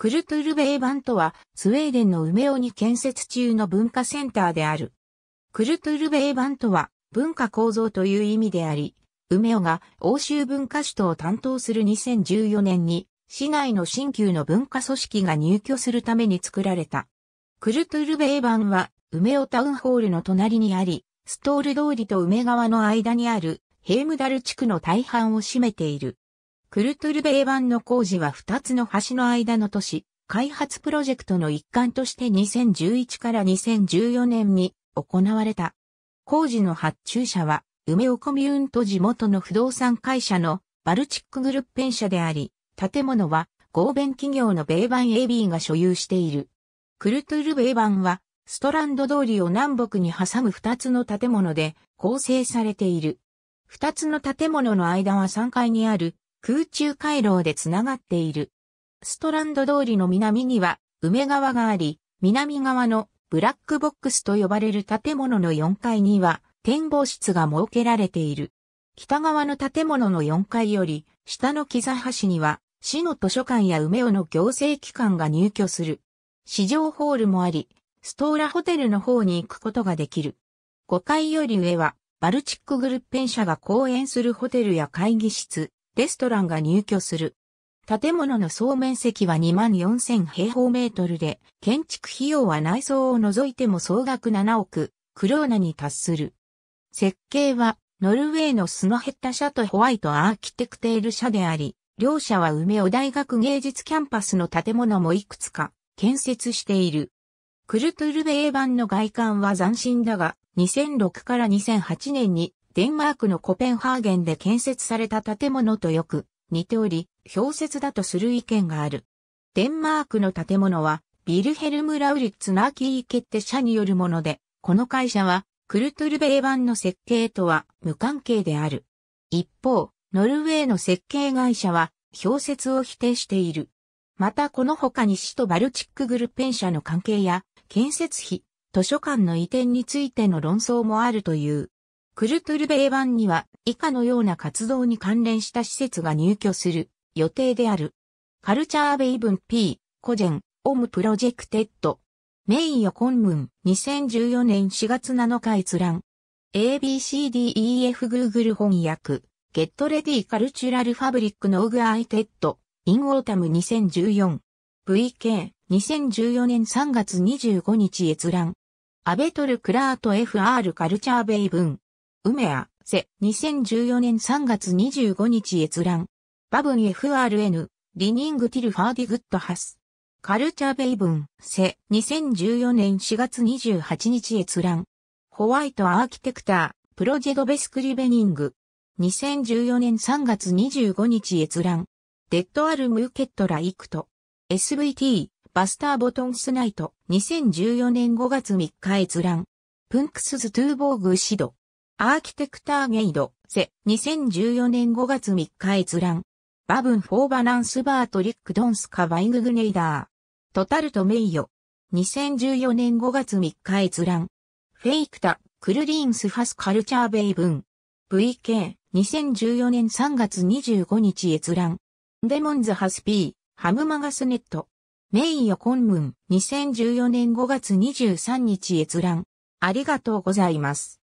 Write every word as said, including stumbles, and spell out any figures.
クルトゥルベー版とは、スウェーデンのウメオに建設中の文化センターである。クルトゥルベー版とは、文化構造という意味であり、ウメオが欧州文化首都を担当するにせんじゅうよねんに、市内の新旧の文化組織が入居するために作られた。クルトゥルベー版は、ウメオタウンホールの隣にあり、ストール通りとウメ川の間にある、ヘームダル地区の大半を占めている。クルトゥルベー版の工事はふたつの橋の間の都市、開発プロジェクトの一環としてにせんじゅういちからにせんじゅうよねんに行われた。工事の発注者は、ウメオコミューンと地元の不動産会社のバルチックグルッペン社であり、建物は合弁企業のベーバン エービー が所有している。クルトゥルベー版は、ストランド通りを南北に挟むふたつの建物で構成されている。ふたつの建物の間はさんがいにある、空中回廊でつながっている。ストランド通りの南には、ウメ川があり、南側のブラックボックスと呼ばれる建物のよんかいには、展望室が設けられている。北側の建物のよんかいより、下のキザ橋には、市の図書館やウメオの行政機関が入居する。市場ホールもあり、ストーラホテルの方に行くことができる。ごかいより上は、バルチックグルッペン社が後援するホテルや会議室、レストランが入居する。建物の総面積は にまんよんせん 平方メートルで、建築費用は内装を除いても総額ななおく、クローナに達する。設計は、ノルウェーのスノヘッタ社とホワイトアーキテクテール社であり、両社はウメオ大学芸術キャンパスの建物もいくつか建設している。クルトゥルベー版の外観は斬新だが、にせんろくからにせんはちねんに、デンマークのコペンハーゲンで建設された建物とよく似ており、氷説だとする意見がある。デンマークの建物は、ヴィルヘルム・ラウリッツ・ナーキー・ケッテ社によるもので、この会社は、クルトゥルベー版の設計とは無関係である。一方、ノルウェーの設計会社は、氷説を否定している。またこの他に市とバルチックグルッペン社の関係や、建設費、図書館の移転についての論争もあるという。クルトゥルベー版には以下のような活動に関連した施設が入居する予定である。カルチャーベイブン P、コジェン、オムプロジェクテッド。メインヨコンムン、にせんじゅうよねんしがつなのか閲覧。エービーシーディーイーエフ Google 翻訳。ゲットレディカルチュラルファブリックのオグアイテッド。インオータムにせんじゅうよん。ブイケー、にせんじゅうよねんさんがつにじゅうごにち閲覧。アベトルクラート エフアール カルチャーベイブン。ウメア、セ、にせんじゅうよねんさんがつにじゅうごにち閲覧。バブン エフアールエヌ、リニングティルファーディグッドハス。カルチャーベイブン、セ、にせんじゅうよねんしがつにじゅうはちにち閲覧。ホワイトアーキテクター、プロジェドベスクリベニング。にせんじゅうよねんさんがつにじゅうごにち閲覧。デッドアルムーケットライクト。エスブイティー、バスターボトンスナイト。にせんじゅうよねんごがつみっか閲覧。プンクスズトゥーボーグシド。アーキテクターゲイド、セ、にせんじゅうよねんごがつみっか閲覧。バブンフォーバナンスバートリックドンスカバイググネイダー。トタルトメイヨ。にせんじゅうよねんごがつみっか閲覧。フェイクタ、クルリンスファスカルチャーベイブン。ブイケー、にせんじゅうよねんさんがつにじゅうごにち閲覧。デモンズハスピー、ハムマガスネット。メインヨコンムン、にせんじゅうよねんごがつにじゅうさんにち閲覧。ありがとうございます。